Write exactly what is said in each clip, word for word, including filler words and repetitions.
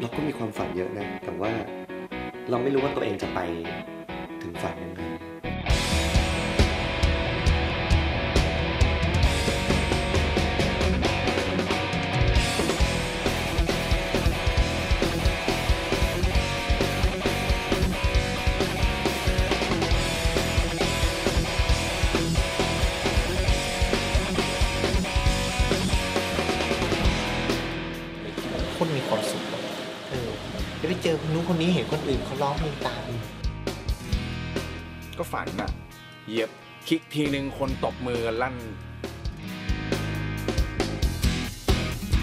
เราก็มีความฝันเยอะนะแต่ว่าเราไม่รู้ว่าตัวเองจะไปถึงฝันยังไงคนมีความสุขเออจะไปเจอคนนู้นคนนี้เห็นคนอื่นเขาร้องเพลงตามก็ฝันอ่ะเหยียบคลิกทีหนึ่งคนตบมือลั่น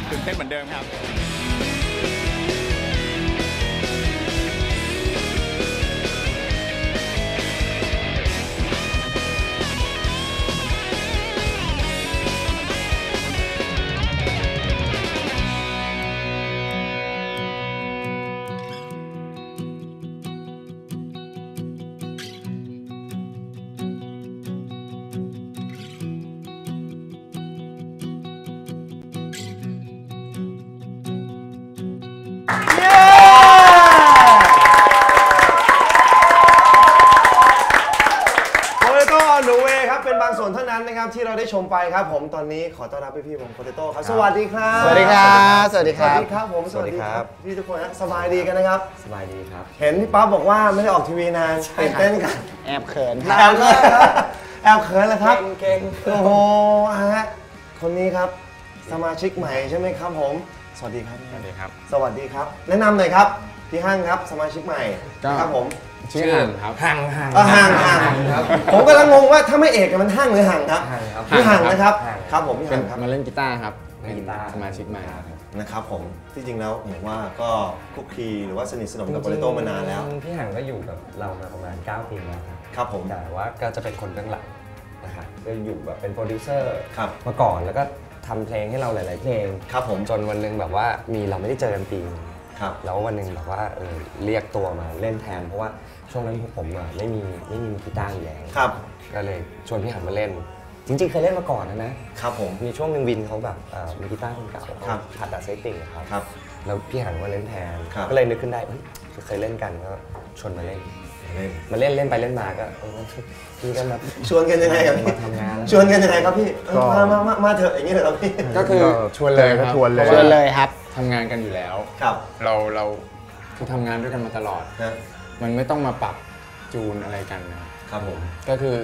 ตื่นเต้นเหมือนเดิมครับPotato on the way ครับเป็นบางส่วนเท่านั้นนะครับที่เราได้ชมไปครับผมตอนนี้ขอต้อนรับพี่ๆวง Potato ครับสวัสดีครับสวัสดีครับสวัสดีครับสวัสดีครับผมสวัสดีครับพี่ทุกคนสบายดีกันนะครับสบายดีครับเห็นพี่ป๊าบอกว่าไม่ได้ออกทีวีนานตื่นเต้นกันแอบเขินแอบเขินครับแอบเขินเลยครับเก่งโอ้โหฮะคนนี้ครับสมาชิกใหม่ใช่ไหมครับผมสวัสดีครับสวัสดีครับสวัสดีครับแนะนำหน่อยครับพี่ฮั่งครับสมาชิกใหม่ครับผมชื่อฮั่งครับฮั่งฮั่งฮั่งฮั่งครับผมกำลังงงว่าถ้าไม่เอกมันฮั่งหรือฮั่งครับพี่ฮั่งนะครับครับผมพี่ฮั่งครับมาเล่นกีตาร์ครับเป็นสมาชิกใหม่นะครับผมที่จริงแล้วผมว่าก็คุกคีหรือว่าสนิทสนมกับโปเตโต้มานานแล้วพี่ฮั่งก็อยู่กับเรามาประมาณเก้าปีแล้วครับผมแต่ว่าก็จะเป็นคนเบื้องหลังนะครับก็อยู่แบบเป็นโปรดิวเซอร์มาก่อนแล้วก็ทำเพลงให้เราหลายๆเพลงครับผมจนวันนึงแบบว่ามีเราไม่ได้เจอกันปีแล้ววันหนึ่งแบบว่าเออเรียกตัวมาเล่นแทนเพราะว่าช่วงนั้นผมอ่ะไม่มีไม่มีกีตาร์อยู่แล้วก็เลยชวนพี่หันมาเล่นจริงๆเคยเล่นมาก่อนนะนะครับผมมีช่วงหนึ่งวินเขาแบบมีกีตาร์คนเก่าหัดดัดเซตติ้งครับแล้วพี่หันมาเล่นแทนก็เลยนึกขึ้นได้เคยเล่นกันก็ชวนมาเล่นมาเล่นเล่นไปเล่นมาก็พี่ก็มาชวนกันยังไงครับพี่ทำงานชวนกันยังไงครับพี่มามามาเถอะอย่างนี้เลยครับพี่ก็คือชวนเลยชวนเลยชวนเลยครับทำงานกันอยู่แล้วเราเราคือทำงานด้วยกันมาตลอดมันไม่ต้องมาปรับจูนอะไรกันนะครับผมก็คือ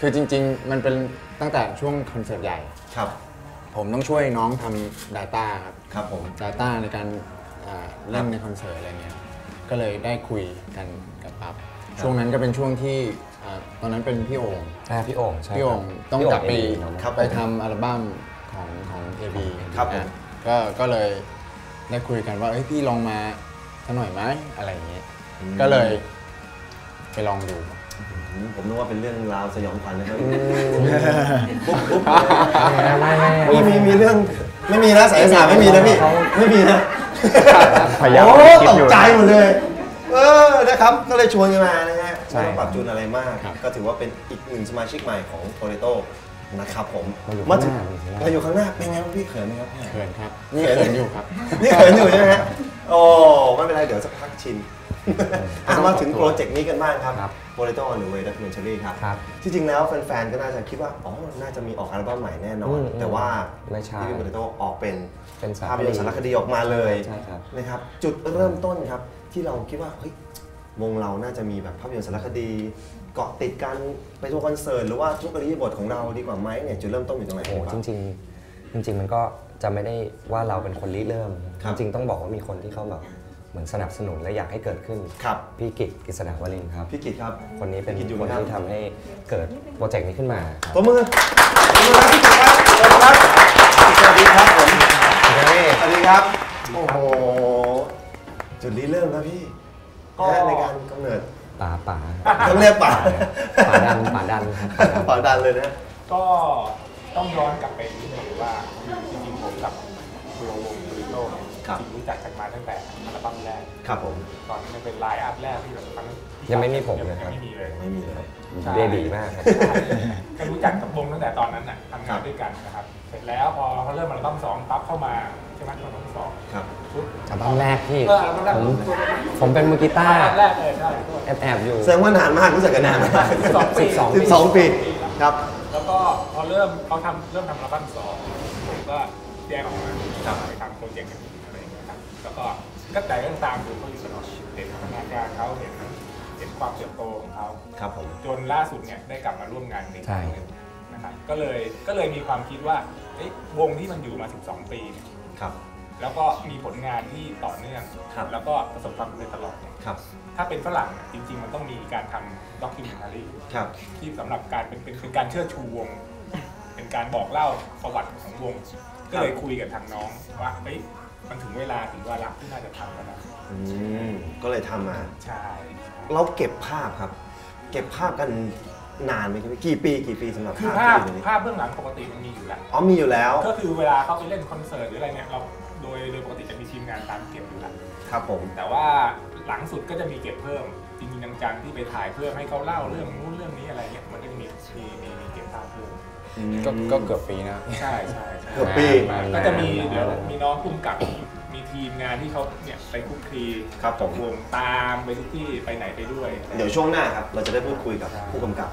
คือจริงๆมันเป็นตั้งแต่ช่วงคอนเสิร์ตใหญ่ครับผมต้องช่วยน้องทำ Data ครับครับผม Data ในการเล่นในคอนเสิร์ตอะไรเงี้ยก็เลยได้คุยกันกับปั๊บช่วงนั้นก็เป็นช่วงที่ตอนนั้นเป็นพี่โอ่งพี่โอ่งพี่โอ่งต้องกลับไปไปทำอัลบั้มของของ เอ บี ครับก็ก็เลยได้คุยกันว่าเอ้ยพี่ลองมาซะหน่อยไหมอะไรอย่างเงี้ยก็เลยไปลองดูผมนึกว่าเป็นเรื่องราวสยองขวัญนะครับปุ๊บปุ๊บมีมีมีเรื่องไม่มีนะสายสารไม่มีนะพี่ไม่มีนะโอ้ตกใจหมดเลยเออนะครับก็เลยชวนกันมานะฮะไม่ต้องปรับจูนอะไรมากก็ถือว่าเป็นอีกหนึ่งสมาชิกใหม่ของ Potatoนะครับผมมาถึงมาอยู่ข้างหน้าเป็นไงพี่เขินไหมครับเขินครับนี่เขินอยู่ครับนี่เขินอยู่ใช่ไหมฮะโอ้ไม่เป็นไรเดี๋ยวสักพักชินมาถึงโปรเจกต์นี้กันบ้างครับ Potato on the Way และคุณเชอรี่ครับที่จริงแล้วแฟนๆก็น่าจะคิดว่าอ๋อน่าจะมีออกอัลบั้มใหม่แน่นอนแต่ว่าที่พี่ Potato ออกเป็นภาพยนตร์สารคดีออกมาเลยนะครับจุดเริ่มต้นครับที่เราคิดว่าเฮ้ยวงเราน่าจะมีแบบภาพยนตร์สารคดีเกาะติดการไปทัวร์คอนเสิร์ตหรือว่าทุกอิริยาบถของเราดีกว่าไหมเนี่ยจุดเริ่มต้นอยู่ตรงไหนโอ้จริงจริงจริงมันก็จะไม่ได้ว่าเราเป็นคนริเริ่มจริงต้องบอกว่ามีคนที่เขาแบบเหมือนสนับสนุนและอยากให้เกิดขึ้นครับพี่กิตติ์ กฤษณาวรินทร์ครับพี่กิตติ์ครับคนนี้เป็นคนที่ทำให้เกิดโปรเจกต์นี้ขึ้นมาตบมือตบมือครับพี่กิตติ์ครับสวัสดีครับผมสวัสดีครับโอ้โหจุดริเริ่มนะพี่ในการกำเนิดป่าป่าต้องเรียกป่าป่าดันป่าดันป่าดันเลยนะก็ต้องย้อนกลับไปนิดนึงว่าจริงๆผมกับคุณวงโปเตโต้จริงรู้จักกันมาตั้งแต่อัลบั้มแรกครับผมตอนนั้นเป็นไลน์อัพแรกที่แบบยังไม่มีผมเลยครับไม่มีเลยไม่มีเลยเดบีมากก็รู้จักกับวงตั้งแต่ตอนนั้นน่ะทำงานด้วยกันนะครับเสร็จแล้วพอเขาเริ่มอัลบั้มสองปั๊บเข้ามาใช่ไหมอัลบั้มสองครับชุดอัล บั้มแรกที่ผมผมเป็นมือกีตาร์แอบแอบอยู่แสดงว่านานมากรู้จักกันนานสองปีสิบสองปีครับแล้วก็พอเริ่มเขาทำเริ่มทำอัลบั้มสองผมก็แยกออกมาไปทำโปรเจกต์อะไรอย่างเงี้ยครับแล้วก็ก็แต่ก็ตามดูเขาอยู่ตลอดเห็นพัฒนาการเขาเห็นเห็นความเติบโตของเขาครับผมจนล่าสุดเนี่ยได้กลับมาร่วมงานอีกครั้งหนึ่งนะครับก็เลยก็เลยมีความคิดว่าวงที่มันอยู่มาสิบสองปีครับแล้วก็มีผลงานที่ต่อเนื่องแล้วก็ประสบความสำเร็จตลอดเนี่ยถ้าเป็นฝรั่งจริงๆมันต้องมีการทำด็อกคิวเมนทารีที่สำหรับการเป็นเป็นการเชิดชูวงเป็นการบอกเล่าประวัติของวงก็เลยคุยกับทางน้องว่าเฮ้ยมันถึงเวลาถึงวาระที่น่าจะทำแล้วนะก็เลยทำมาใช่เราเก็บภาพครับเก็บภาพกันนานไหมกี่ปีกี่ปีสำหรับภาพภาพภาพเบื้องหลังปกติมันมีอยู่แล้วอ๋อมีอยู่แล้วก็คือเวลาเข้าไปเล่นคอนเสิร์ตหรืออะไรเนี่ยเราโดยโดยปกติจะมีทีมงานตามเก็บอยู่แล้วครับผมแต่ว่าหลังสุดก็จะมีเก็บเพิ่มจริงๆจังๆที่ไปถ่ายเพื่อให้เขาเล่าเรื่องนู้นเรื่องนี้อะไรเนี่ยมันก็จะมีมีมีเก็บภาพเพิ่มก็เกือบปีนะใช่ใช่เกือบปีก็จะมีเดี๋ยวมีน้องคุ้มกับมีทีมงานที่เขาเนี่ยไปคุกคีครับผมวงตามไปทุกที่ไปไหนไปด้วยเดี๋ยวช่วงหน้าครับเราจะได้พูดคุยกับผู้กำกับ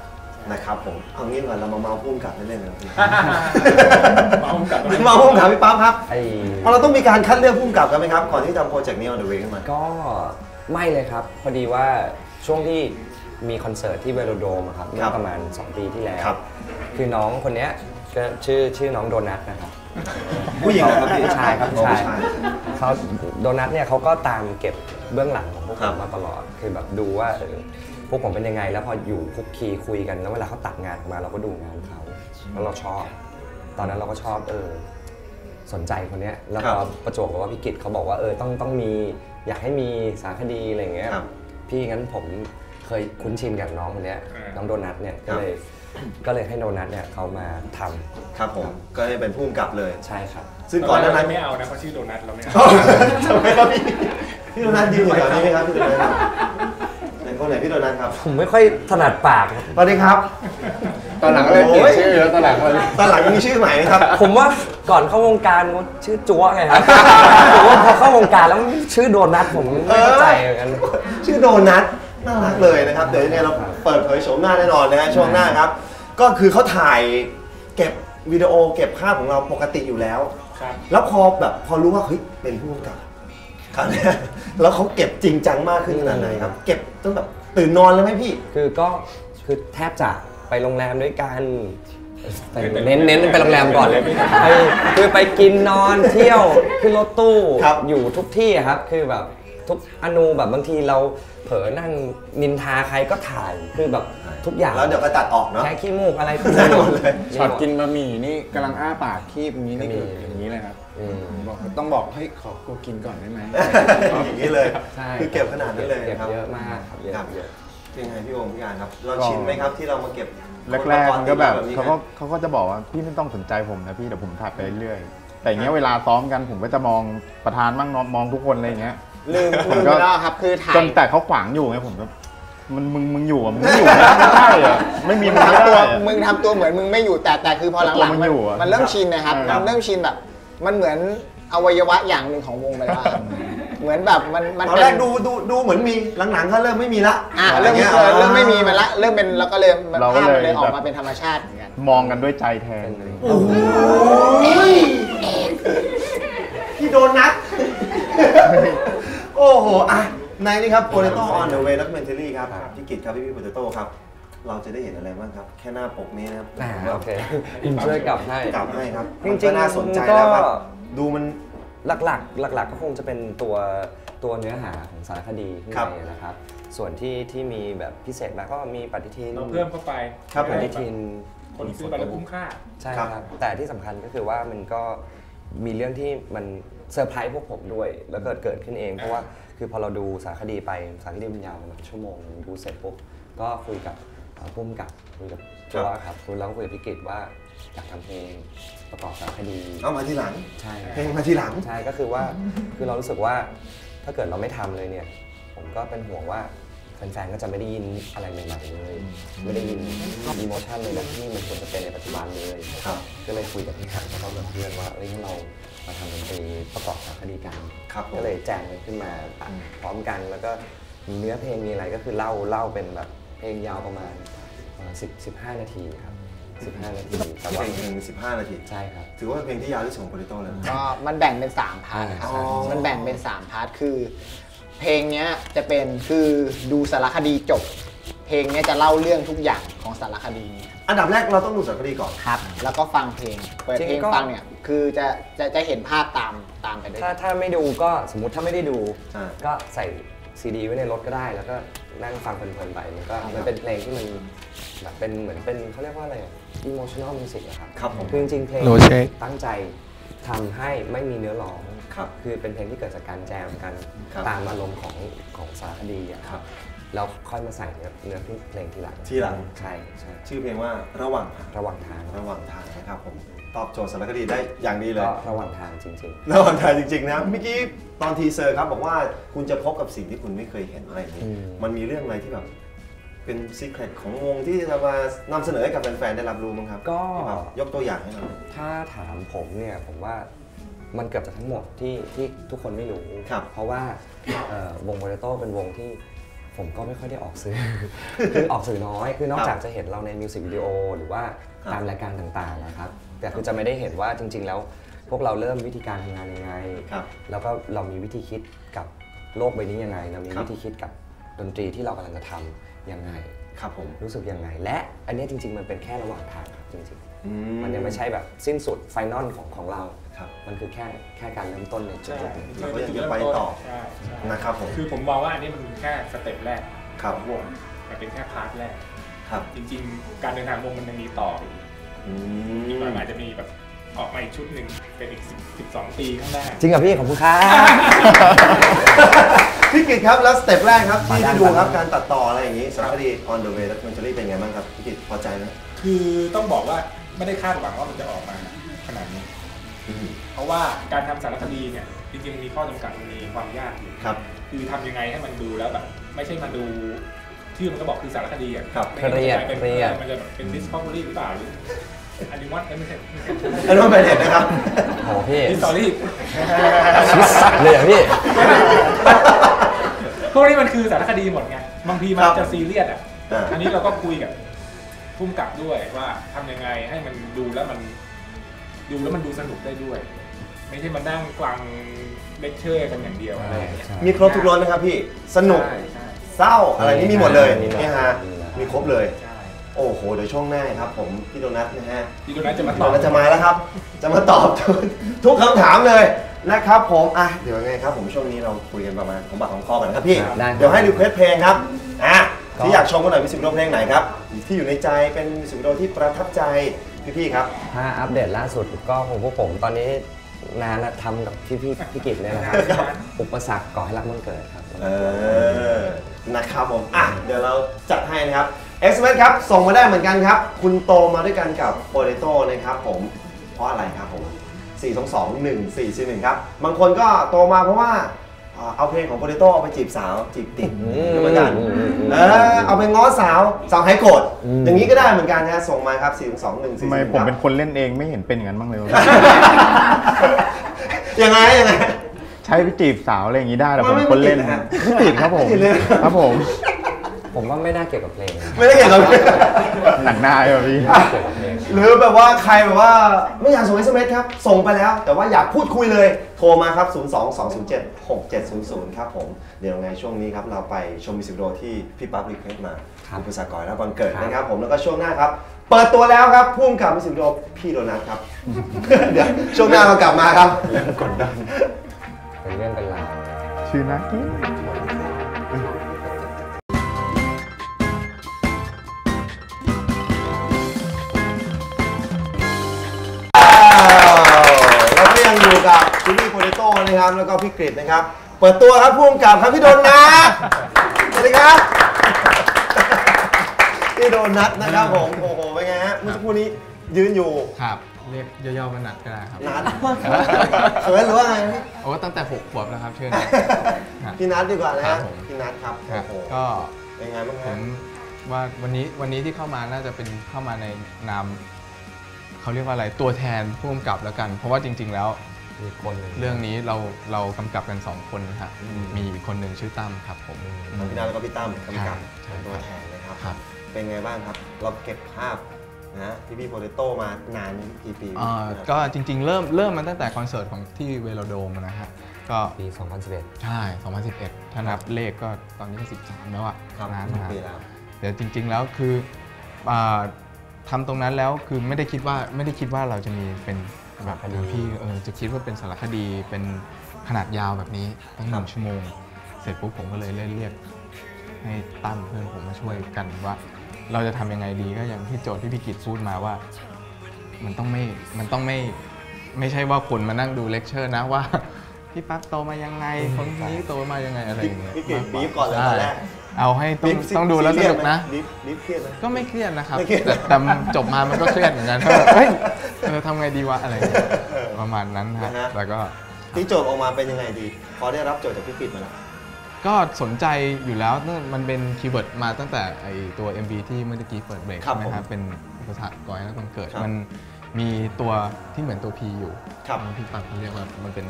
นะครับผมเอางี้ก่อนเรามาเมาพุ่มกับเล่นๆกันเมาพุ่มกับเมาพุ่มกับพี่ป๊าครับเพราะเราต้องมีการคัดเลือกพุ่มกับกันไหมครับก่อนที่ทำโปรเจกต์นี้ออนเดอะเวย์ขึ้นมาก็ไม่เลยครับพอดีว่าช่วงที่มีคอนเสิร์ตที่เวโรโดมครับเมื่อประมาณสองปีที่แล้วคือน้องคนนี้ก็ชื่อชื่อน้องโดนัทนะครับผู้หญิงครับผู้ชายครับผู้ชายเขาโดนัทเนี่ยเขาก็ตามเก็บเบื้องหลังของพวกผมมาตลอดคือแบบดูว่าพวกผมเป็นยังไงแล้วพออยู่คุกคีคุยกันแล้วเวลาเขาตัดงานมาเราก็ดูงานเขาแล้วเราชอบตอนนั้นเราก็ชอบเออสนใจคนนี้แล้วพอประจวบกับว่าพี่กิตเขาบอกว่าเออต้องต้องมีอยากให้มีสารคดีอะไรอย่างเงี้ยพี่งั้นผมเคยคุ้นชินกับน้องคนนี้น้องโดนัทเนี่ยก็เลยก็เลยให้โดนัทเนี่ยเขามาทำครับผมก็ให้เป็นผู้กำกับเลยใช่ครับซึ่งก่อนหน้านั้นไม่เอานะเขาชื่อโดนัทเราไม่เอาทำไมครับพี่พี่โดนัทยืนอยู่แถวนี้ไหมครับพี่โดนัทเป็นคนไหนพี่โดนัทครับผมไม่ค่อยถนัดปากสวัสดีครับตอนหลังเลยเปลี่ยนชื่อแล้วตอนหลังตอนหลังมีชื่อใหม่นะครับผมว่าก่อนเข้าวงการชื่อจั๊วไงครับผมว่าพอเข้าวงการแล้วชื่อโดนัทผมไม่เข้าใจเหมือนกันชื่อโดนัทน่ารักเลยนะครับเดี๋ยวยังไงเราเปิดเผยโฉมหน้าแน่นอนนะฮะช่วงหน้าครับก็คือเขาถ่ายเก็บวิดีโอเก็บภาพของเราปกติอยู่แล้วแล้วพอแบบพอรู้ว่าเฮ้ยเป็นผู้กำกับครับแล้วเขาเก็บจริงจังมากขึ้นขนาดไหนครับเก็บจนแบบตื่นนอนเลยไหมพี่คือก็คือแทบจะไปโรงแรมด้วยกันเน้นเน้นไปโรงแรมก่อนเลยคือไปกินนอนเที่ยวขึ้นรถตู้อยู่ทุกที่ครับคือแบบทุกอนูแบบบางทีเราเผลอนั่งนินทาใครก็ถ่ายคือแบบทุกอย่างแล้วเดี๋ยวก็ตัดออกเนาะแค่ขี้มูกอะไรก็ได้หมดเลยช็อตกินบะหมี่นี่กำลังอ้าปากขี้แบบนี้นี่คืออย่างนี้เลยครับบอกต้องบอกให้ขอกูกินก่อนได้ไหมอย่างนี้เลยคือเก็บขนาดนี้เลยครับเยอะมากครับเยอะยังไงพี่โอมพี่การครับเราชินไหมครับที่เรามาเก็บแรกๆก็แบบเขาก็เขาก็จะบอกว่าพี่ไม่ต้องสนใจผมนะพี่เดี๋ยวผมถ่ายไปเรื่อยแต่อย่างเงี้ยเวลาซ้อมกันผมก็จะมองประธานบ้างมองทุกคนอะไรอย่างเงี้ยลืมผมก็ครับคือถ่ายจนแต่เขาขวางอยู่ไงผมก็มันมึงมึงอยู่อ่ะมึงอยู่ไม่ได้อ่ะไม่มีมึงตัวมึงทำตัวเหมือนมึงไม่อยู่แต่แต่คือพอหลังๆมันเริ่มชินนะครับมันเริ่มชินแบบมันเหมือนอวัยวะอย่างหนึ่งของวงไปแล้วเหมือนแบบมันมันตอนแรกดูดูดูเหมือนมีหลังๆก็เริ่มไม่มีละอ่าเริ่มเริ่มไม่มีมันละเริ่มเป็นเราก็เลยภาพมันเลยออกมาเป็นธรรมชาติเหมือนกันมองกันด้วยใจแทนโอ้ยพี่โดนัทโอ้โหอ่ะในนี่ครับ Potato on the Way Documentary ครับพี่กิตครับพี่พี่ Potato ครับเราจะได้เห็นอะไรบ้างครับแค่หน้าปกนี้นะครับโอเคช่วยกลับให้กลับให้ครับจริงๆน่าสนใจแล้วครับดูมันหลักๆหลักๆก็คงจะเป็นตัวตัวเนื้อหาของสารคดีที่ในนะครับส่วนที่ที่มีแบบพิเศษมาก็มีปฏิทินเราเพิ่มเข้าไปครับปฏิทินคนซื้อไปแล้วคุ้มค่าใช่ครับแต่ที่สำคัญก็คือว่ามันก็มีเรื่องที่มันเซอร์ไพรส์พวกผมด้วยแล้วเกิดเกิดขึ้นเองเพราะว่าคือพอเราดูสารคดีไปสารคดีมันยาวประมาณชั่วโมงดูเสร็จปุ๊บก็คุยกับพุ่มกับคุยกับตัวครับคุยแล้วคุยกับพี่กิตว่าอยากทำเพลงประกอบสารคดีเอามาทีหลังใช่เพลงมาทีหลังใช่ก็คือว่าคือเรารู้สึกว่าถ้าเกิดเราไม่ทำเลยเนี่ยผมก็เป็นห่วงว่าแฟนๆก็จะไม่ได้ยินอะไรใหม่ๆเลยไม่ได้ยินอิโมชันเลยนะที่มันควรจะเป็นในปัจจุบันเลยก็เลยคุยกับพี่หันแล้วก็แบบเพื่อนว่าเฮ้ยเรา มาทำดนตรีประกอบสารคดีกันก็เลยแจมกันขึ้นมาพร้อมกันแล้วก็เนื้อเพลงมีอะไรก็คือเล่าเล่าเป็นแบบเพลงยาวประมาณสิบ สิบห้านาทีครับสิบห้านาทีแต่ว่าเพลงสิบห้านาทีใช่ครับถือว่าเป็นเพลงที่ยาวที่สุดของ Potato เลยก็มันแบ่งเป็นสามพาร์ทครับมันแบ่งเป็นสามพาร์ทคือเพลงเนี้ยจะเป็นคือดูสารคดีจบเพลงเนี้ยจะเล่าเรื่องทุกอย่างของสารคดีอันดับแรกเราต้องดูสารคดีก่อนครับแล้วก็ฟังเพลงเปิดเพลงฟังเนี่ยคือจะจะจะเห็นภาพตามตามไปด้วยถ้าถ้าไม่ดูก็สมมติถ้าไม่ได้ดูก็ใส่ซีดีไว้ในรถก็ได้แล้วก็นั่งฟังเพลินๆไปมันก็มันเป็นเพลงที่มันแบบเป็นเหมือนเป็นเขาเรียกว่าอะไรอิโมชันแนลมิวสิกนะครับครับผมจริงๆเพลงตั้งใจทำให้ไม่มีเนื้อร้องครับคือเป็นเพลงที่เกิดจากการแจมกันตามอารมณ์ของของสารคดีครับแล้วค่อยมาใส่เนื้อเพลงทีหลังทีหลังใช่ใช่ชื่อเพลงว่าระหว่างทางระหว่างทางระหว่างทางนะครับผมตอบโจทย์สารคดีได้อย่างดีเลยระหว่างทางจริงๆระหว่างทางจริงๆนะเมื่อกี้ตอนทีเซอร์ครับบอกว่าคุณจะพบกับสิ่งที่คุณไม่เคยเห็นอะไรนี้มันมีเรื่องอะไรที่แบบเป็นซีเคร็ตของวงที่จะมานำเสนอให้กับแฟนๆได้รับรู้มั้งครับก็ยกตัวอย่างให้เราถ้าถามผมเนี่ยผมว่ามันเกือบจะทั้งหมดที่ที่ทุกคนไม่รู้เพราะว่าวง Potato เป็นวงที่ผมก็ไม่ค่อยได้ออกสื่อคือออกสื่อน้อยคือนอกจากจะเห็นเราในมิวสิกวิดีโอหรือว่าตามรายการต่างๆนะครับแต่คือจะไม่ได้เห็นว่าจริงๆแล้วพวกเราเริ่มวิธีการทำงานยังไงแล้วก็เรามีวิธีคิดกับโลกใบนี้ยังไงเรามีวิธีคิดกับดนตรีที่เรากำลังจะทำยังไงครับผมรู้สึกยังไงและอันนี้จริงๆมันเป็นแค่ระหว่างทางครับจริงๆมันยังไม่ใช่แบบสิ้นสุดไฟนอลของของเรามันคือแค่แค่การเริ่มต้นในจุดนี้เราก็จะไปต่อนะครับผมคือผมมองว่าอันนี้มันแค่สเต็ปแรกของวงมันเป็นแค่พาร์ทแรกครับจริงๆการเดินทางวงมันยังมีต่ออีกมันอาจจะมีแบบออกมาอีกชุดหนึ่งเป็นอีกสิบสองปีข้างหน้าจริงกับพี่ขอบคุณครับพี่กิตครับแล้วสเต็ปแรกครับที่ได้ดูครับการตัดต่ออะไรอย่างนี้สารคดี on the way และ documentary เป็นไงบ้างครับพี่กิตพอใจไหมคือต้องบอกว่าไม่ได้คาดหวังว่ามันจะออกมาขนาดนี้เพราะว่าการทำสารคดีเนี่ยจริงๆมีข้อจำกัดมีความยากอยู่ครับคือทำยังไงให้มันดูแล้วแบบไม่ใช่มาดูที่มันก็บอกคือสารคดีอ่ะครับมันจะเป็นมันจะเป็น discovery หรือเปล่าหรืออันนี้วัดไม่ใช่อันนี้วัดไปเด็ดนะครับโอ้พี่ story เลยอ่ะพี่พวกนี้มันคือสารคดีหมดไงบางทีมันจะซีเรียสอ่ะอันนี้เราก็คุยกับผู้กำกับด้วยว่าทำยังไงให้มันดูแล้วมันดูแล้วมันดูสนุกได้ด้วยไม่ใช่มานั่งฟังเลคเชอร์กันอย่างเดียวอะไรอย่างเงี้ยมีครบทุกรสนะครับพี่สนุกเศร้าอะไรนี่มีหมดเลยนี่ฮะมีครบเลยโอ้โหเดี๋ยวช่วงหน้าครับผมพี่โดนัทนะฮะพี่โดนัทจะมาตอบจะมาแล้วครับจะมาตอบทุกคำถามเลยนะครับผมอ่ะเดี๋ยวไงครับผมช่วงนี้เราคุยกันประมาณของบักของคอกันครับพี่เดี๋ยวให้รีเควสเพลงครับอ่ะที่อยากชมกันหน่อยมิวสิกวิดีโอเพลงไหนครับที่อยู่ในใจเป็นมิวสิกวิดีโอที่ประทับใจพี่ๆครับถ้าอัปเดตล่าสุดก็ของพวกผมตอนนี้นานทำกับพี่พี่พี่กิตเลยนะครับอุปสรรคก่อให้รักมันเกิดครับเออนะครับผมอ่ะเดี๋ยวเราจัดให้นะครับเอ็กซ์เมนครับส่งมาได้เหมือนกันครับคุณโตมาด้วยกันกับ Potato นะครับผมเพราะอะไรครับผมสี่ สอง สอง หนึ่ง สี่ สี่ หนึ่งครับบางคนก็โตมาเพราะว่าเอาเพลงของ Potato เอาไปจีบสาวจีบติดเหมือนกันเออเอาไปง้อสาวสาวหายโกรธอย่างนี้ก็ได้เหมือนกันนะส่งมาครับสี่ สอง สอง หนึ่ง สี่ สี่ หนึ่งทำไมผมเป็นคนเล่นเองไม่เห็นเป็นอย่างนั้นบ้างเลยยังไงยังไงใช้ไปจีบสาวอะไรอย่างนี้ได้แต่ผมคนเล่นไม่ติดครับผมครับผมผมว่าไม่น่าเกี่ยวกับเพลงไม่ได้เกี่ยวกับเพลงหนักหน้าเลยพี่หรือแบบว่าใครแบบว่าไม่อยากส่ง เอส เอ็ม เอส ครับส่งไปแล้วแต่ว่าอยากพูดคุยเลยโทรมาครับศูนย์ สอง สอง ศูนย์ เจ็ด หก เจ็ด ศูนย์ ศูนย์ครับผมเดี๋ยวไงช่วงนี้ครับเราไปชมมิวสิกวิดีโอที่พี่ปั๊บรีเควสต์มาอุปสรรคก่อและบังเกิดนะครับผมแล้วก็ช่วงหน้าครับเปิดตัวแล้วครับพุ่งกับมิวสิกวิดีโอพี่โดนัทครับเดี๋ยวช่วงหน้าเรากลับมาครับเรื่องกดดันเป็นเรื่องเป็นราวชื่อนักPotato นะครับแล้วก็พี่กฤษนะครับเปิดตัวครับผู้กำกับครับพี่โดนัทสวัสดีครับพี่โดนัทนะครับผมโอ้โหเป็นไงฮะเมื่อสักครู่นี้ยืนอยู่ครับเรียกย่อๆมานัดก็ได้ครับนัดเชิญหรือว่าไงโอ้ตั้งแต่หกขวบแล้วครับเชิญพี่นัทดีกว่านะฮะพี่นัทครับก็เป็นไงบ้างครับผมว่าวันนี้วันนี้ที่เข้ามาน่าจะเป็นเข้ามาในนามเขาเรียกว่าอะไรตัวแทนผู้กำกับแล้วกันเพราะว่าจริงๆแล้ว อีกคนนึงเรื่องนี้เราเรากำกับกันสองคนครับมีอีกคนหนึ่งชื่อตั้มครับผมพี่นาแล้วก็พี่ตั้มกำกับตัวแทนนะครับเป็นไงบ้างครับเราเก็บภาพนะที่พี่โปเตโต้มานานกี่ปีก็จริงๆเริ่มเริ่มมาตั้งแต่คอนเสิร์ตของที่เวโลโดมนะฮะก็ปีสองพันสิบเอ็ดใช่สองพันสิบเอ็ดถ้านับเลขก็ตอนนี้สิบสามแล้วอ่ะนานมากเดี๋ยวจริงๆแล้วคือทำตรงนั้นแล้วคือไม่ได้คิดว่าไม่ได้คิดว่าเราจะมีเป็นแบบพี่เออจะคิดว่าเป็นสารคดีเป็นขนาดยาวแบบนี้ตั้งหนึ่งชั่วโมงเสร็จปุ๊บผมก็เลยเรียกให้ตั้มเพื่อนผมมาช่วยกันว่าเราจะทำยังไงดีก็อย่างที่โจทย์ที่พี่กิจพูดมาว่ามันต้องไม่มันต้องไม่ไม่ใช่ว่าคนมานั่งดูเลคเชอร์นะว่าพี่ปั๊บโตมายังไงคนนี้โตมายังไงอะไรอย่างเงี้ยพี่กิจบีบก่อนเลยแหละเอาให้ต้องต้องดูแล้วสนุกนะก็ไม่เครียดนะครับแต่จบมามันก็เครียดเหมือนกันเฮ้ยทำไงดีวะอะไรประมาณนั้นฮะแล้วก็ที่โจทย์ออกมาเป็นยังไงดีพอได้รับโจทย์จากพี่กิจมาแล้วก็สนใจอยู่แล้วมันเป็นคีย์เวิร์ดมาตั้งแต่ไอตัว เอ็ม วี ที่เมื่อกี้เปิดเบรกใช่ไหมครับเป็นภาษาก้อยแล้วมันเกิดมันมีตัวที่เหมือนตัว P อยู่พี่ปั๊บเรียกว่ามันเป็น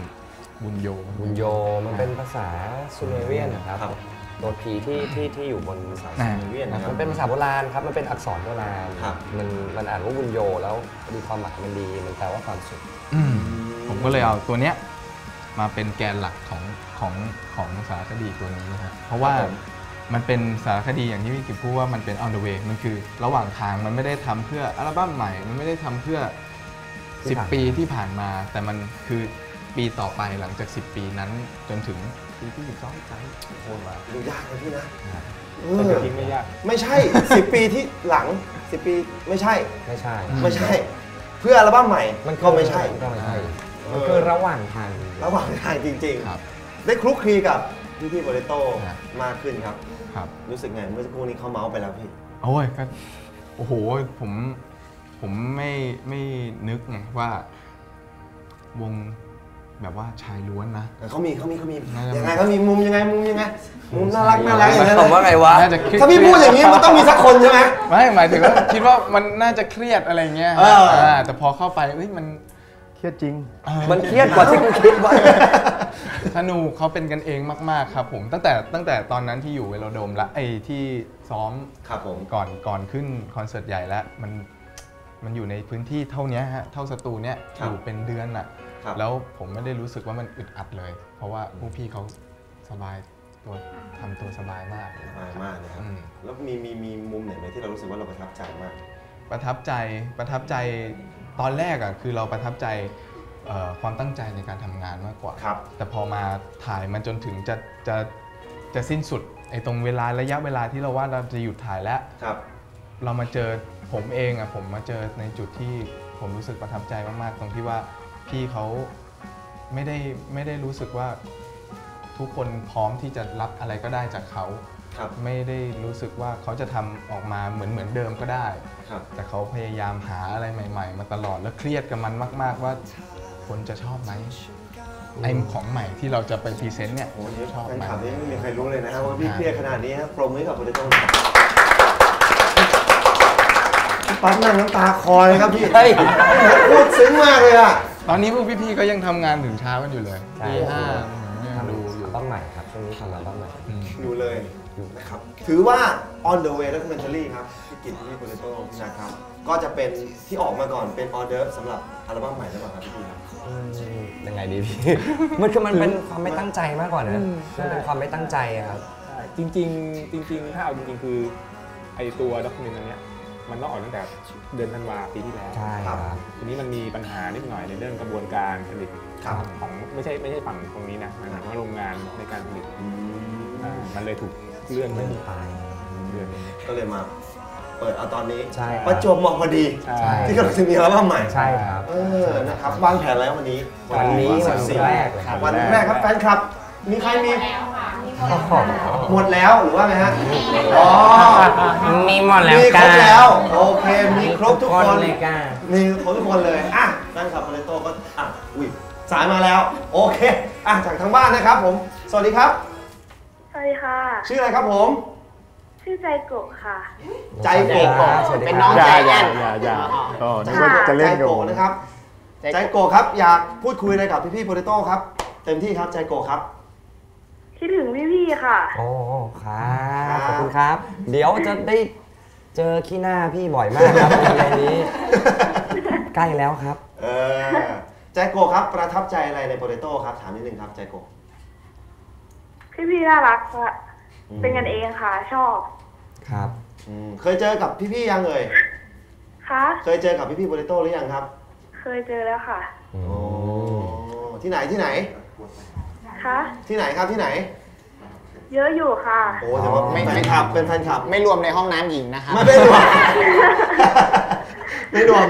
บุญโยบุญโยมันเป็นภาษาซูเมเรียนนะครับตัว P ที่ที่ที่อยู่บนภาษาซูเมเรียนมันเป็นภาษาโบราณครับมันเป็นอักษรโบราณมันมันอ่านว่าบุญโยแล้วดูความหมายมันดีมันแปลว่าความสุขผมก็เลยเอาตัวเนี้ยมาเป็นแกนหลักของของของสารคดีตัวนี้นะครับเพราะว่ามันเป็นสารคดีอย่างที่พี่กิจพูดว่ามันเป็น on the way มันคือระหว่างทางมันไม่ได้ทำเพื่ออัลบั้มใหม่มันไม่ได้ทำเพื่อสิบปีที่ผ่านมาแต่มันคือปีต่อไปหลังจากสิบปีนั้นจนถึงปีที่สิบสองใจโอนมาดูยากเลยพี่นะแต่จริงไม่ยากไม่ใช่สิบปีที่หลังสิบปีไม่ใช่ไม่ใช่ไม่ใช่เพื่ออัลบั้มใหม่มันก็ไม่ใช่มันคือระหว่างทางระหว่างทางจริงๆได้คลุกคลีกับพี่พี่โปเตโต้มากขึ้นครับครับรู้สึกไงเมื่อสักครู่นี้เขาเมาส์ไปแล้วพี่โอ้ยก็โอ้โหผมผมไม่ไม่นึกไงว่าวงแบบว่าชายล้วนนะเขามีเขามีเขามียังไงเขามีมุมยังไงมุมยังไงมุมน่ารักน่ารักอย่างนั้นผมว่าไงวะถ้าพี่พูดอย่างนี้มันต้องมีสักคนใช่ไหมไม่หมายถึงว่าคิดว่ามันน่าจะเครียดอะไรเงี้ยแต่พอเข้าไปมันเครียดจริงมันเครียดกว่าที่คุณคิดไว้ธนูเขาเป็นกันเองมากๆครับผมตั้งแต่ตั้งแต่ตอนนั้นที่อยู่เวโลโดมละไอ้ที่ซ้อมครับผมก่อนก่อนขึ้นคอนเสิร์ตใหญ่แล้วมันมันอยู่ในพื้นที่เท่านี้ฮะเท่าสตูเนี้ยอยู่เป็นเดือนอ่ะแล้วผมไม่ได้รู้สึกว่ามันอึดอัดเลยเพราะว่าพวกพี่เขาสบายตัวทำตัวสบายมากสบายมากนะครับแล้วมีมีมีมุมไหนไหมที่เรารู้สึกว่าเราประทับใจมากประทับใจประทับใจตอนแรกอ่ะคือเราประทับใจความตั้งใจในการทำงานมากกว่าแต่พอมาถ่ายมันจนถึงจะจะจะสิ้นสุดไอ้ตรงเวลาระยะเวลาที่เราว่าเราจะหยุดถ่ายแล้วเรามาเจอผมเองอ่ะผมมาเจอในจุดที่ผมรู้สึกประทับใจมากๆตรงที่ว่าพี่เขาไม่ได้ไม่ได้รู้สึกว่าทุกคนพร้อมที่จะรับอะไรก็ได้จากเขาไม่ได้รู้สึกว่าเขาจะทำออกมาเหมือนเหมือนเดิมก็ได้แต่เขาพยายามหาอะไรใหม่ๆมาตลอดแล้วเครียดกับมันมากๆว่าคนจะชอบไหมไอของใหม่ที่เราจะไปพรีเซนต์เนี่ยโอ้ยชอบไหมไม่มีใครรู้เลยนะครับว่าพี่เครียดขนาดนี้ครับปรบมือกับคนที่ต้องปั๊บนั่งน้ำตาคลอเลยครับพี่พูดซึ้งมากเลยอะตอนนี้พวกพี่ๆก็ยังทำงานถึงเช้ากันอยู่เลยตีห้าดูอยู่ต้องใหม่ครับช่วงนี้ทำงานต้องใหม่อยู่เลยนะครับถือว่า on the way documentary ครับพี่กิจพี่โปเตโต้นะครับก็จะเป็นที่ออกมาก่อนเป็นออเดอร์สำหรับอัลบั้มใหม่หรือเปล่าครับพี่กิจครับยังไงดีพี่มันคือมันเป็นความไม่ตั้งใจมากกว่านะมันเป็นความไม่ตั้งใจครับจริงจริงจริงถ้าเอาจริงๆคือไอตัวด็อกเมนต์อันเนี้ยมันต้องออกตั้งแต่เดือนธันวาปีที่แล้วใช่ครับทีนี้มันมีปัญหานิดหน่อยในเรื่องกระบวนการผลิตของไม่ใช่ไม่ใช่ฝั่งตรงนี้นะหมายถึงว่าโรงงานในการผลิตมันเลยถูกเลื่อนไม่ตายเลื่อนก็เลยมาเปิดเอาตอนนี้ประจวบเหมาะพอดีที่กำลังจะมีอัลบั้มใหม่ใช่ครับเออนะครับวางแผนแล้ววันนี้วันนี้วันแรกวันแรกครับแฟนคลับมีใครมีหมดแล้วหรือว่าไงฮะอ๋อมีหมดแล้วมีครบแล้วโอเคมีครบทุกคนเลยมีครบทุกคนเลยอ่ะแฟนคลับโปเตโต้ก็อ่ะอุ้ยสายมาแล้วโอเคอ่ะจากทางบ้านนะครับผมสวัสดีครับสวัสดีค่ะชื่ออะไรครับผมชื่อใจโกะค่ะใจโกะเป็นน้องใจแอนก็นึกว่าจะเล่นกับผมนะครับ ใจโกครับอยากพูดคุยอะไรกับพี่ๆ Potato ครับเต็มที่ครับใจโกครับคิดถึงพี่ๆค่ะโอ้ครับขอบคุณครับเดี๋ยวจะได้เจอขี้หน้าพี่บ่อยมากครับในนี้ใกล้แล้วครับเออใจโกครับประทับใจอะไรใน Potato ครับถามนิดนึงครับใจโกพี่ๆน่ารักค่ะเป็นกันเองค่ะชอบครับเคยเจอกับพี่ๆยังเลยคะเคยเจอกับพี่ๆ Potato หรือยังครับเคยเจอแล้วค่ะโอ้ที่ไหนที่ไหนคะที่ไหนครับที่ไหนเยอะอยู่ค่ะโอ้แต่ว่าไม่ไม่ขับเป็นแฟนคลับไม่รวมในห้องน้ำหญิงนะคะไม่รวมไม่รวม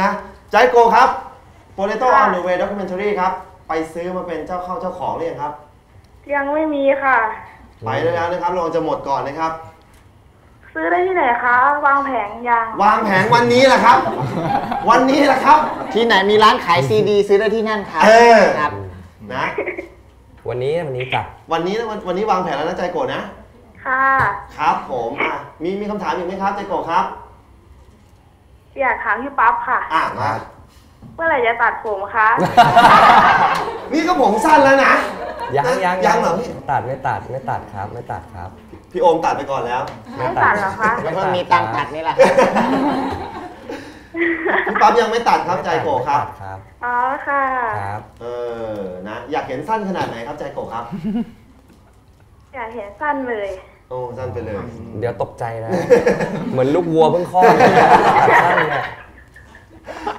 นะใจโกครับ Potato on the Way Documentary ครับไปซื้อมาเป็นเจ้าเข้าเจ้าของหรือยังครับยังไม่มีค่ะไปแล้วนะครับลองจะหมดก่อนนะครับซื้อได้ที่ไหนคะวางแผงยังวางแผงวันนี้แหละครับวันนี้แหละครับที่ไหนมีร้านขายซีดีซื้อได้ที่นั่นครับเออครับนะวันนี้วันนี้จ้ะวันนี้นะวันนี้วางแผนแล้วนะใจโกนะค่ะครับผมมีมีคำถามอีกไหมครับใจโกครับอยากถามพี่ปั๊บค่ะอ่ะมาเมื่อไหร่จะตัดผมคะนี่ก็ผมสั้นแล้วนะยังยังยังเหรอพี่ตัดไม่ตัดไม่ตัดครับไม่ตัดครับพี่โอมตัดไปก่อนแล้วไม่ตัดเหรอคะไม่เพิ่งมีตังตัดนี่แหละพี่ปั๊บยังไม่ตัดครับใจโกครับอ๋อค่ะครับเออนะอยากเห็นสั้นขนาดไหนครับใจโกครับอยากเห็นสั้นเลยโอ้สั้นไปเลยเดี๋ยวตกใจนะเหมือนลูกวัวเพิ่งคลอดตัดสั้นเลย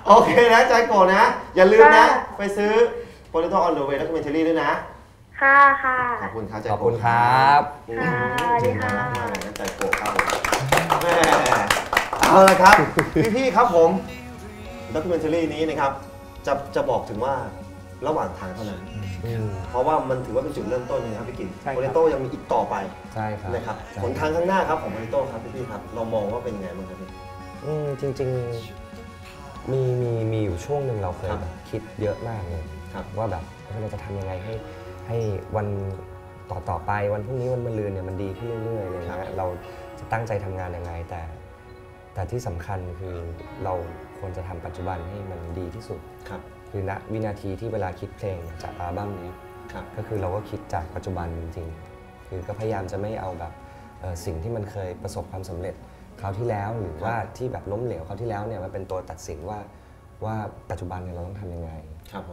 โอเคนะใจโกนะอย่าลืมนะไปซื้อ Potato on the Way Documentary ด้วยนะค่ะค่ะขอบคุณครับขอบคุณครับค่ะดีค่ะใจโกครับเอาละครับพี่ๆครับผมด็อกิเมนทารีนี้นะครับจะจะบอกถึงว่าระหว่างทางเท่านั้นเพราะว่ามันถือว่าเป็นจุดเริ่มต้นนะครับพี่กินโปเตโต้ยังมีอีกต่อไปใช่ครับนะครับผลทางข้างหน้าครับของโปเตโต้ครับพี่ๆครับเรามองว่าเป็นไงบ้างครับพี่จริงๆมีมีมีอยู่ช่วงหนึ่งเราเคยคิดเยอะมากเลยว่าแบบเราจะทำยังไงให้ให้วันต่อต่อไปวันพรุ่งนี้วันมะรืนเนี่ยมันดีขึ้นเรื่อยๆเลยนะเราจะตั้งใจทำงานยังไงแต่แต่ที่สำคัญคือเราควรจะทำปัจจุบันให้มันดีที่สุดครับคือณวินาทีที่เวลาคิดเพลงจากอัลบั้มนี้ก็คือเราก็คิดจากปัจจุบันจริงๆคือก็พยายามจะไม่เอาแบบสิ่งที่มันเคยประสบความสำเร็จคราวที่แล้วหรือว่าที่แบบล้มเหลวคราวที่แล้วเนี่ยมันเป็นตัวตัดสินว่าว่าปัจจุบันเนี่ยเราต้องทำยังไง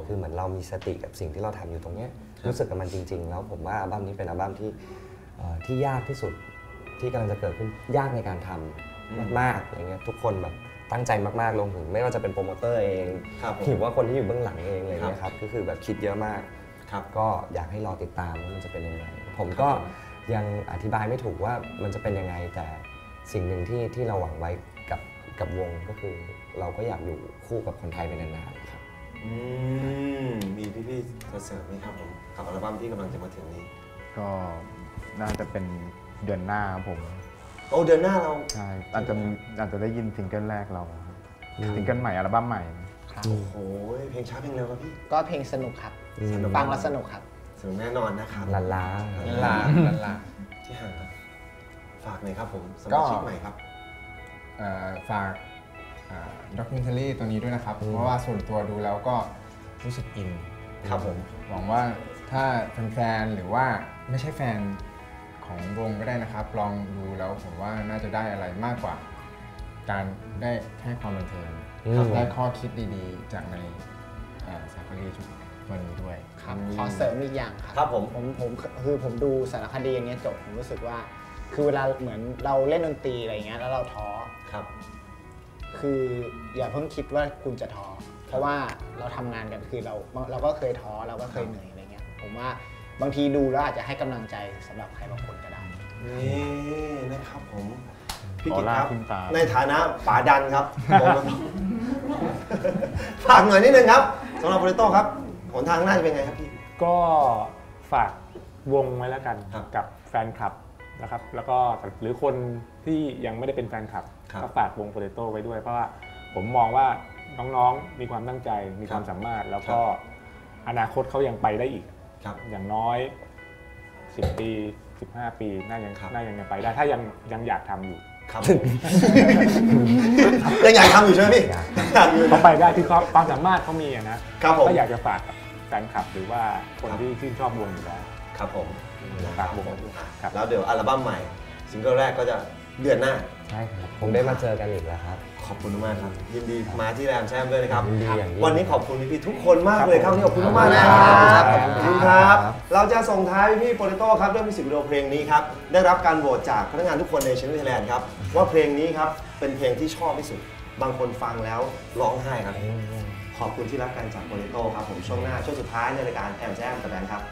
คือเหมือนเรามีสติกับสิ่งที่เราทำอยู่ตรงนี้รู้สึกกับมันจริงๆแล้วผมว่าอัลบั้มนี้เป็นอัลบั้มที่ที่ยากที่สุดที่กำลังจะเกิดขึ้นยากในการทำมากๆอย่างเงี้ยทุกคนแบบตั้งใจมากๆลงถึงไม่ว่าจะเป็นโปรโมเตอร์เองหรือว่าคนที่อยู่เบื้องหลังเองเลยนะครับก็คือแบบคิดเยอะมากก็อยากให้รอติดตามว่ามันจะเป็นยังไงผมก็ยังอธิบายไม่ถูกว่ามันจะเป็นยังไงแต่สิ่งหนึ่งที่ที่เราหวังไว้กับกับวงก็คือเราก็อยากอยู่คู่กับคนไทยไปนานๆครับมีพี่ๆเสริมไหมครับผมกับอัลบั้มที่กำลังจะมาถึงนี้ก็น่าจะเป็นเดือนหน้าผมโอ้เดือนหน้าเราใช่อาจจะอาจจะได้ยินซิงเกิลแรกเราซิงเกิลใหม่อัลบั้มใหม่โอ้โหเพลงช้าเพลงเร็วครับพี่ก็เพลงสนุกครับฟังแล้วสนุกครับสนุกแน่นอนนะครับลาลาลาลาที่ห่างครับฝากหน่อยครับผมสมาชิกใหม่ครับฝากด็อกมิวเทอรี่ตัวนี้ด้วยนะครับเพราะว่าส่วนตัวดูแล้วก็รู้สึกอินครับผมหวังว่าถ้าแฟนๆหรือว่าไม่ใช่แฟนของวงก็ได้นะครับลองดูแล้วผมว่าน่าจะได้อะไรมากกว่าการได้แค่ความบันเทิงได้ข้อคิดดีๆจากในสารคดีชุดวันนี้ด้วยครับขอเสริมอีกอย่างครับครับผมผมผมคือผมดูสารคดีอย่างเงี้ยจบผมรู้สึกว่าคือเวลาเหมือนเราเล่นดนตรีอะไรเงี้ยแล้วเราท้อครับคืออย่าเพิ่งคิดว่าคุณจะท้อเพราะว่าเราทำงานกันคือเราเราก็เคยท้อเราก็เคยเหนื่อยอะไรเงี้ยผมว่าบางทีดูแล้วอาจจะให้กำลังใจสำหรับใครบางคนก็ได้นี่นะครับผมพี่กิตครับในฐานะป๋าดันครับฝากหน่อยนิดนึงครับสำหรับโปเตโต้ครับหนทางหน้าจะเป็นไงครับพี่ก็ฝากวงไว้แล้วกันกับแฟนคลับนะครับแล้วก็หรือคนที่ยังไม่ได้เป็นแฟนคลับก็ฝากวงโปเตโต้ไว้ด้วยเพราะว่าผมมองว่าน้องๆมีความตั้งใจมีความสามารถแล้วก็อนาคตเขายังไปได้อีกอย่างน้อยสิบปีสิบห้าปีน่ายังน่ายังไปได้ถ้ายังยังอยากทำอยู่ ครับยังอยากทำอยู่ใช่ไหมพี่เขาไปได้ที่ความสามารถเขามีนะครับผมก็อยากจะฝากแฟนคลับหรือว่าคนที่ชื่นชอบวงอยู่แล้วครับผมฝากวงแล้วเดี๋ยวอัลบั้มใหม่ซิงเกิลแรกก็จะเดือนหน้าใช่ครับผมได้มาเจอกันอีกแล้วครับขอบคุณมากครับยินดีมาที่แรมแชมป์ด้วยนะครับวันนี้ขอบคุณพี่ๆทุกคนมากเลยครับที่ขอบคุณมากนะครับขอบคุณครับเราจะส่งท้ายพี่โปเตโต้ครับด้วยมิวสิกวิดีโอเพลงนี้ครับได้รับการโหวตจากพนักงานทุกคนในเชนเนอร์ไทยแลนด์ครับว่าเพลงนี้ครับเป็นเพลงที่ชอบที่สุดบางคนฟังแล้วร้องไห้ครับขอบคุณที่รับการจากโปเตโต้ครับผมช่วงหน้าช่วงสุดท้ายในรายการแรมแชมป์กับแบงค์ครับ